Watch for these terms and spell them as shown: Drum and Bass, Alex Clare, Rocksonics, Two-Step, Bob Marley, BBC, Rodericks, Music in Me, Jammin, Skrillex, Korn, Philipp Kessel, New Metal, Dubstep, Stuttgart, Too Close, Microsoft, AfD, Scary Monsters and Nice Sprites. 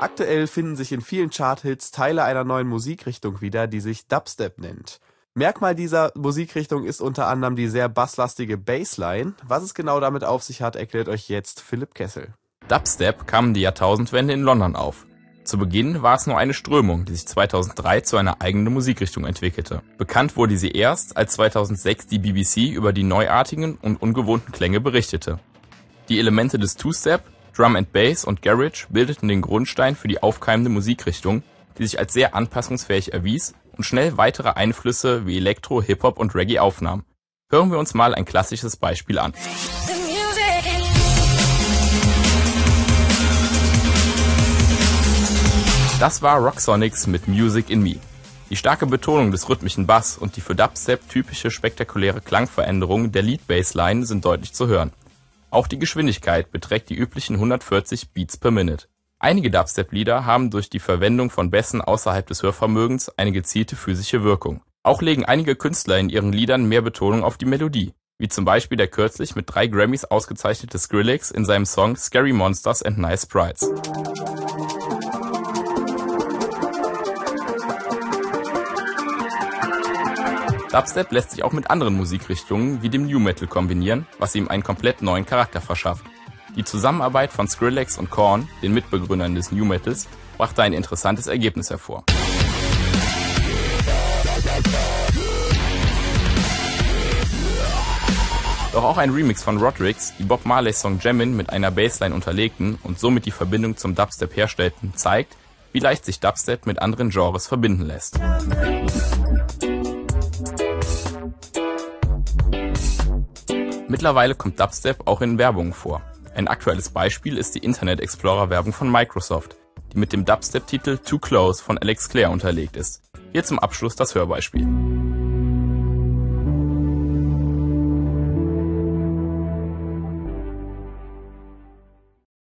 Aktuell finden sich in vielen Charthits Teile einer neuen Musikrichtung wieder, die sich Dubstep nennt. Merkmal dieser Musikrichtung ist unter anderem die sehr basslastige Bassline. Was es genau damit auf sich hat, erklärt euch jetzt Philipp Kessel. Dubstep kam in die Jahrtausendwende in London auf. Zu Beginn war es nur eine Strömung, die sich 2003 zu einer eigenen Musikrichtung entwickelte. Bekannt wurde sie erst, als 2006 die BBC über die neuartigen und ungewohnten Klänge berichtete. Die Elemente des Two-Step, Drum and Bass und Garage bildeten den Grundstein für die aufkeimende Musikrichtung, die sich als sehr anpassungsfähig erwies und schnell weitere Einflüsse wie Elektro, Hip-Hop und Reggae aufnahm. Hören wir uns mal ein klassisches Beispiel an. Das war Rocksonics mit Music in Me. Die starke Betonung des rhythmischen Bass und die für Dubstep typische spektakuläre Klangveränderung der Lead-Bassline sind deutlich zu hören. Auch die Geschwindigkeit beträgt die üblichen 140 Beats per Minute. Einige Dubstep-Lieder haben durch die Verwendung von Bässen außerhalb des Hörvermögens eine gezielte physische Wirkung. Auch legen einige Künstler in ihren Liedern mehr Betonung auf die Melodie, wie zum Beispiel der kürzlich mit 3 Grammys ausgezeichnete Skrillex in seinem Song Scary Monsters and Nice Sprites. Dubstep lässt sich auch mit anderen Musikrichtungen wie dem New Metal kombinieren, was ihm einen komplett neuen Charakter verschafft. Die Zusammenarbeit von Skrillex und Korn, den Mitbegründern des New Metals, brachte ein interessantes Ergebnis hervor. Doch auch ein Remix von Rodericks, die Bob Marleys Song Jammin mit einer Bassline unterlegten und somit die Verbindung zum Dubstep herstellten, zeigt, wie leicht sich Dubstep mit anderen Genres verbinden lässt. Mittlerweile kommt Dubstep auch in Werbungen vor. Ein aktuelles Beispiel ist die Internet Explorer-Werbung von Microsoft, die mit dem Dubstep-Titel Too Close von Alex Clare unterlegt ist. Hier zum Abschluss das Hörbeispiel.